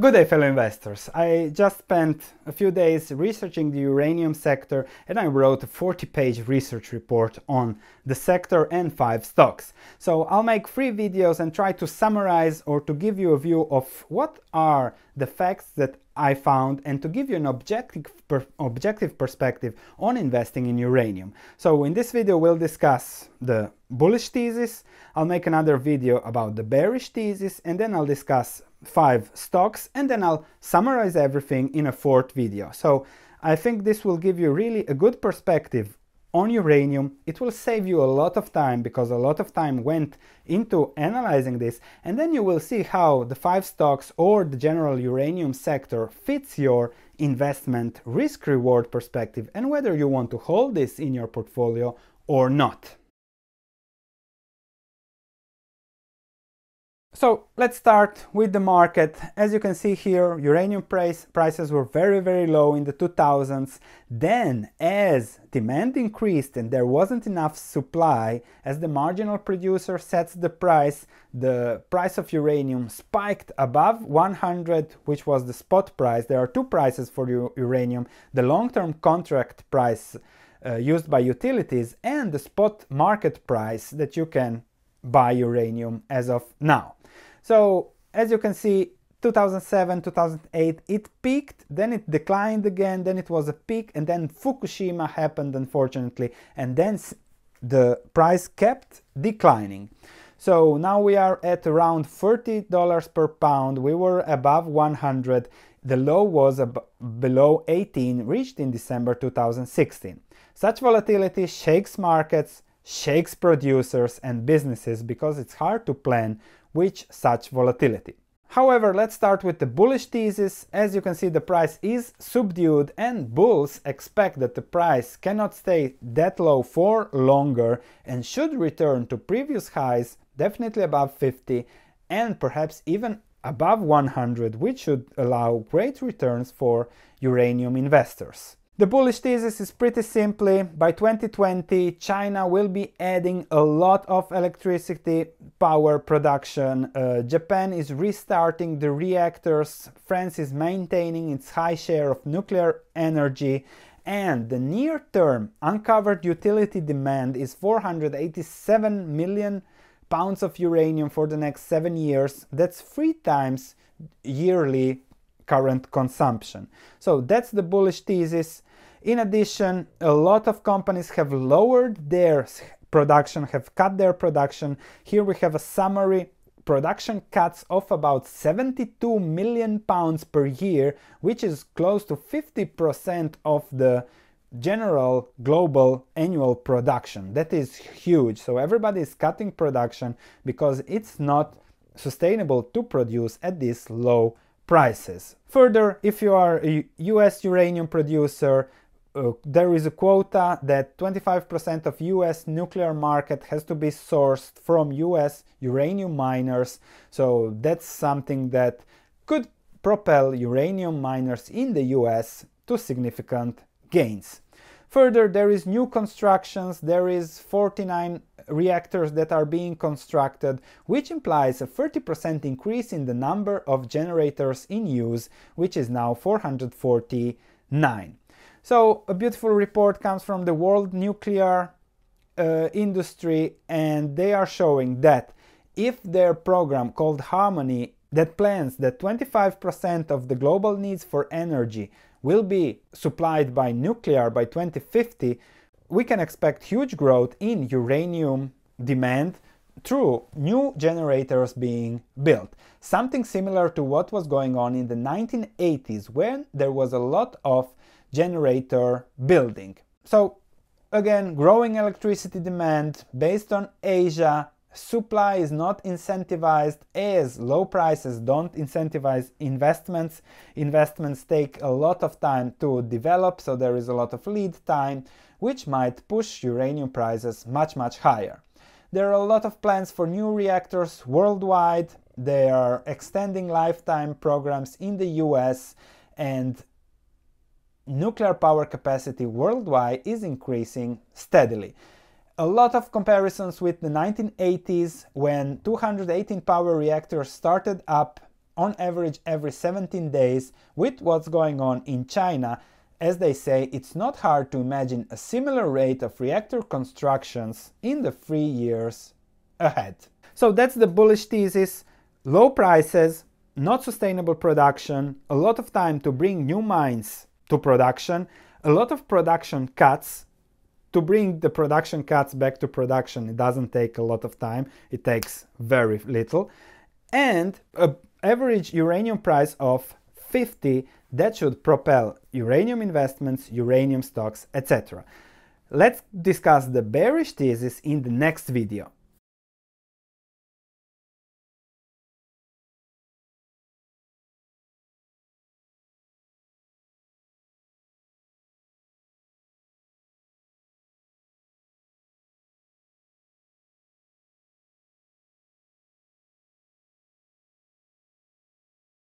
Good day, fellow investors. I just spent a few days researching the uranium sector and I wrote a 40-page research report on the sector and 5 stocks. So I'll make 3 videos and try to summarize or to give you a view of what are the facts that I found and to give you an objective perspective on investing in uranium. So in this video we'll discuss the bullish thesis, I'll make another video about the bearish thesis, and then I'll discuss 5 stocks, and then I'll summarize everything in a 4th video. So I think this will give you really a good perspective on uranium. It will save you a lot of time because a lot of time went into analyzing this, and then you will see how the 5 stocks or the general uranium sector fits your investment risk-reward perspective and whether you want to hold this in your portfolio or not. So let's start with the market. As you can see here, uranium prices were very low in the 2000s. Then as demand increased and there wasn't enough supply, as the marginal producer sets the price of uranium spiked above 100, which was the spot price. There are 2 prices for uranium, the long-term contract price used by utilities and the spot market price that you can buy uranium as of now. So as you can see, 2007, 2008, it peaked, then it declined again, then it was a peak, and then Fukushima happened, unfortunately, and then the price kept declining. So now we are at around $30 per pound. We were above 100. The low was below 18, reached in December 2016. Such volatility shakes markets, shakes producers and businesses because it's hard to plan with such volatility. However, let's start with the bullish thesis. As you can see, the price is subdued and bulls expect that the price cannot stay that low for longer and should return to previous highs, definitely above 50 and perhaps even above 100, which should allow great returns for uranium investors. The bullish thesis is pretty simply, by 2020 China will be adding a lot of electricity power production, Japan is restarting the reactors, France is maintaining its high share of nuclear energy, and the near-term uncovered utility demand is 487 million pounds of uranium for the next 7 years. That's 3 times yearly current consumption. So that's the bullish thesis. In addition, a lot of companies have lowered their production, have cut their production. Here we have a summary, production cuts of about 72 million pounds per year, which is close to 50% of the general global annual production. That is huge. So everybody is cutting production because it's not sustainable to produce at this low prices. Further, if you are a US uranium producer, there is a quota that 25% of US nuclear market has to be sourced from US uranium miners. So that's something that could propel uranium miners in the US to significant gains. Further, there is new constructions, there is 49 reactors that are being constructed, which implies a 30% increase in the number of generators in use, which is now 449. So a beautiful report comes from the World Nuclear Industry, and they are showing that if their program called Harmony, that plans that 25% of the global needs for energy will be supplied by nuclear by 2050, we can expect huge growth in uranium demand through new generators being built. Something similar to what was going on in the 1980s when there was a lot of generator building. So again, growing electricity demand based on Asia. Supply is not incentivized as low prices don't incentivize investments. Investments take a lot of time to develop, so there is a lot of lead time, which might push uranium prices much higher. There are a lot of plans for new reactors worldwide. They are extending lifetime programs in the US, and nuclear power capacity worldwide is increasing steadily. A lot of comparisons with the 1980s when 218 power reactors started up on average every 17 days with what's going on in China. As they say, it's not hard to imagine a similar rate of reactor constructions in the 3 years ahead. So that's the bullish thesis: low prices, not sustainable production, a lot of time to bring new mines to production, a lot of production cuts. To bring the production cuts back to production, it doesn't take a lot of time, it takes very little, and an average uranium price of 50, that should propel uranium investments, uranium stocks, etc. Let's discuss the bearish thesis in the next video.